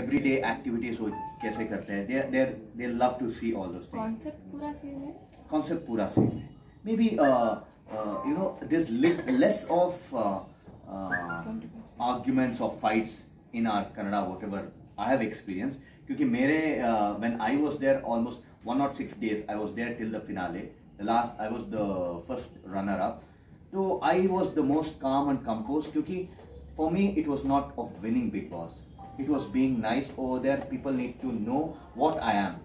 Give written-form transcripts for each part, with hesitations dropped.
everyday activities वो कैसे करते हैं. They love to see all those things. Concept पूरा same है. Concept पूरा same है. Maybe you know there's less of arguments or fights in our Kannada whatever I have experienced. क्योंकि मेरे when I was there almost 106 days I was there till the finale. I was the first runner-up. So I was the most calm and composed because for me it was not of winning Big Boss. It was being nice over there. People need to know what I am.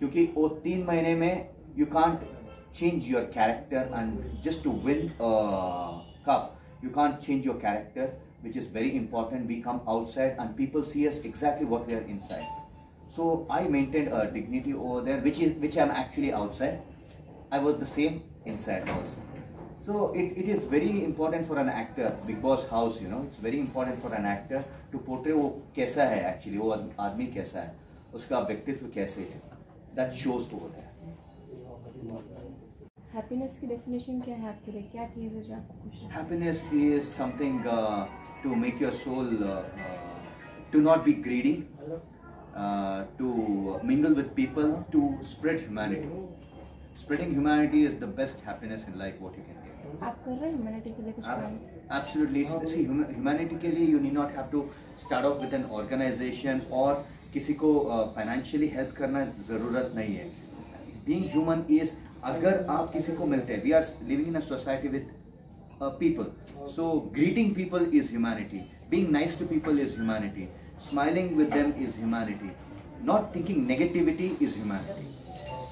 Because in 3 months you can't change your character and just to win a cup. You can't change your character, which is very important. We come outside and people see us exactly what we are inside. So I maintained a dignity over there, which I am actually outside. I was the same inside also. So it is very important for an actor, Big Boss house, you know, it's very important for an actor to portray वो कैसा है actually, वो आदमी कैसा है, उसका व्यक्तित्व कैसे है, that shows over there. Happiness की definition क्या है आपके लिए, क्या चीज़ है जो आपको खुश है? Happiness is something to make your soul to not be greedy, to mingle with people, to spread humanity. Spreading humanity is the best happiness in life what you can get. आप कर रहे हैं humanity के लिए कुछ काम? Absolutely. See, humanity के लिए you need not have to start off with an organization और किसी को financially help करना ज़रूरत नहीं है. Being human is अगर आप किसी को मिलते हैं, we are living in a society with people. So greeting people is humanity. Being nice to people is humanity. Smiling with them is humanity. Not thinking negativity is humanity.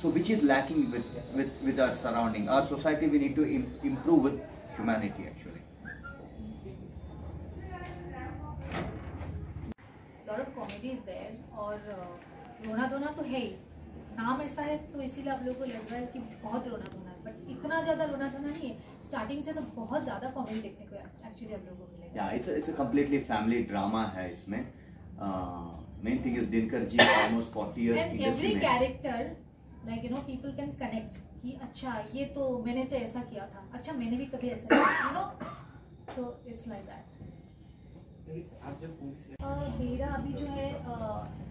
So which is lacking with our surrounding, our society. We need to improve with humanity actually. Lot of comedy is there और रोना धोना तो है ही. नाम ऐसा है तो इसीलिए आप लोगों को लग रहा है कि बहुत रोना धोना है, but इतना ज़्यादा रोना धोना नहीं है. Starting से तो बहुत ज़्यादा comedy देखने को actually आप लोगों को मिलेगा. Yeah, it's a completely family drama है इसमें. Main thing is Dinkar ji almost 40 years. And every character like you know people can connect कि अच्छा ये तो मैंने तो ऐसा किया था, अच्छा मैंने भी कभी ऐसा किया, you know, so it's like that. मेरा अभी जो है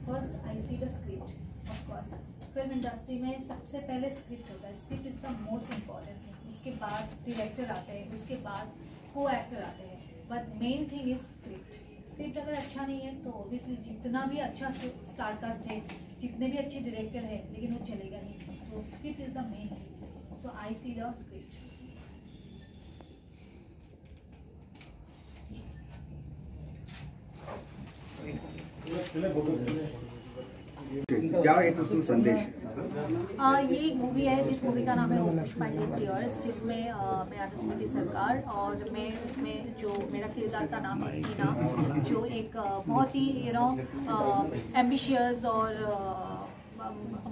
first I see the script of course. Film industry में सबसे पहले स्क्रिप्ट होता है. Script is the most important thing. उसके बाद डायरेक्टर आते हैं, उसके बाद को एक्टर आते हैं, but main thing is script. Script अगर अच्छा नहीं है तो ऑब्वियसली जितना भी अच्छा स्टारकास्ट है, जितने भी अच्छे डायरेक्टर है, लेकिन वो चलेगा नहीं. तो script is the main thing. So I see the script. ये मूवी है जिस मूवी का नाम है O Pushpa I hate tears, जिसमें मैं अनुश्रुति सरकार और मैं उसमें जो मेरा किरदार का नाम है टीना, जो एक बहुत ही यू नो एम्बिशियस और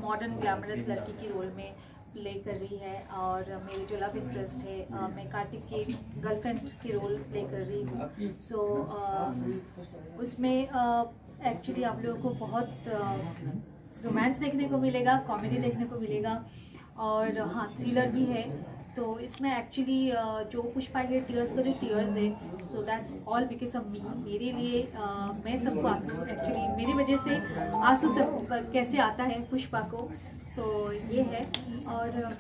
मॉडर्न ग्लैमरस लड़की की रोल में प्ले कर रही है. और मेरी जो लव इंटरेस्ट है, मैं कार्तिक की गर्लफ्रेंड की रोल प्ले कर रही हूँ. सो उसमें एक्चुअली आप लोगों को बहुत रोमांस देखने को मिलेगा, कॉमेडी देखने को मिलेगा और हाँ थ्रिलर भी है. तो इसमें एक्चुअली जो पुष्पा आई हेट टीयर्स का जो टीयर्स है, so that's all because of me. मेरे लिए मैं सबको आंसू एक्चुअली मेरी वजह से आंसू सब कैसे आता है पुष्पा को, सो ये है. और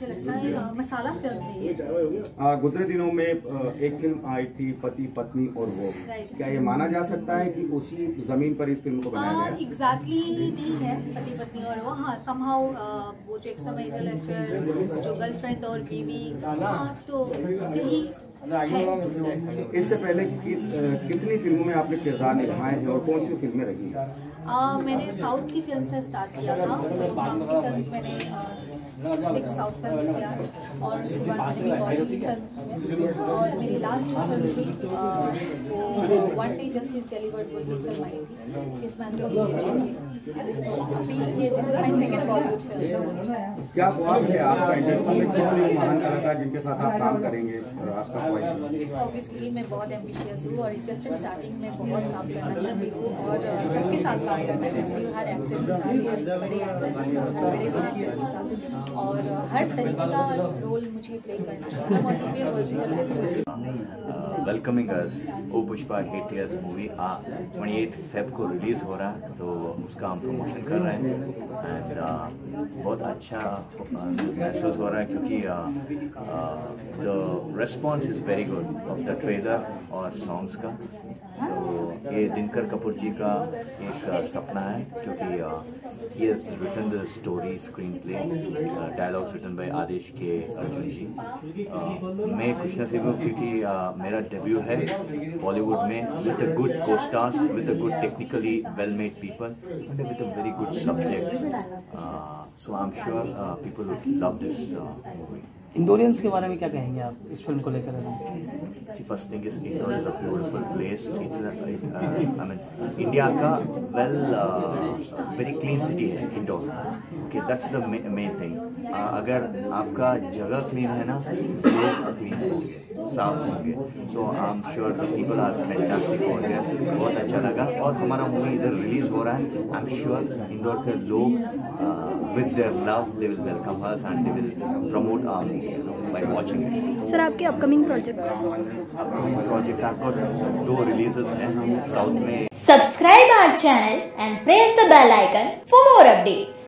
मुझे लगता है मसाला फिल्म है. गुजरे दिनों में एक फिल्म आई थी पति पत्नी और वो, क्या ये माना जा सकता है कि उसी जमीन पर इस फिल्म को बनाया गया? एग्जैक्टली नहीं है पति पत्नी और वो, हाँ समहाउ वो जो एक्स्ट्रा मैरिटल अफेयर, जो गर्लफ्रेंड और बीवी, हाँ तो यही है. इससे पहले कितनी फिल्मों में आपने किरदार निभाए हैं और कौन सी फिल्में रही हैं? मैंने साउथ की फिल्म से स्टार्ट किया था, तो साउथ की फिल्म मैंने एक साउथ फिल्म किया और उसके बाद मेरी बॉलीवुड फिल्म और मेरी लास्ट जो फिल्म थी वो वन डे जस्टिस डिलीवर्ड बोल की फिल्म आई थी, जिसमें हम लोग अभी ये this is my second Bollywood film. क्या ख्वाब है आपका इंडस्ट्री में, कितने महान कलाकार जिनके साथ आप काम करेंगे? ऑब्वियसली मैं बहुत एम्बिशियस हूँ और जस्ट स्टार्टिंग में बहुत काम करना चाहती हूँ और सबके साथ करना चाहती हूँ, हर एक्टर के साथ, बड़े एक्टर के साथ, हर बड़े डायरेक्टर के साथ और हर तरीके का रोल मुझे प्ले करना चाहिए. और welcoming us O Pushpa hate tears movie 28 Feb को रिलीज़ हो रहा है, तो उसका हम प्रमोशन कर रहे हैं एंड बहुत अच्छा महसूस हो रहा है क्योंकि the response is very good of the trailer और सॉन्ग्स का। तो ये दिनकर कपूर जी का एक सपना है क्योंकि he has written the story, screen play, dialogues written by Aadish K Arjunji. मैं खुश नसीब हूँ क्योंकि मेरा डेब्यू है बॉलीवुड में with a good co stars, with a good technically well made people and with a very good subject, so I am sure people will love this movie. Indoreans के बारे में क्या कहेंगे आप इस फिल्म को लेकर? First thing is Indore is a beautiful place. India का वेरी क्लीन सिटी है Indore, okay that's the main thing. अगर आपका जगह क्लीन है ना, लोग क्लीन होंगे, साफ होंगे, so I am sure people are fantastic होंगे। बहुत अच्छा लगा और हमारा मूवी इधर रिलीज हो रहा है। आई एम श्योर इंदौर के लोग with their love they will welcome hers and they will promote our movie by watching it. Sir, आपके upcoming projects आपको 2 releases हैं साउथ में। Subscribe our channel and press the bell icon for more updates.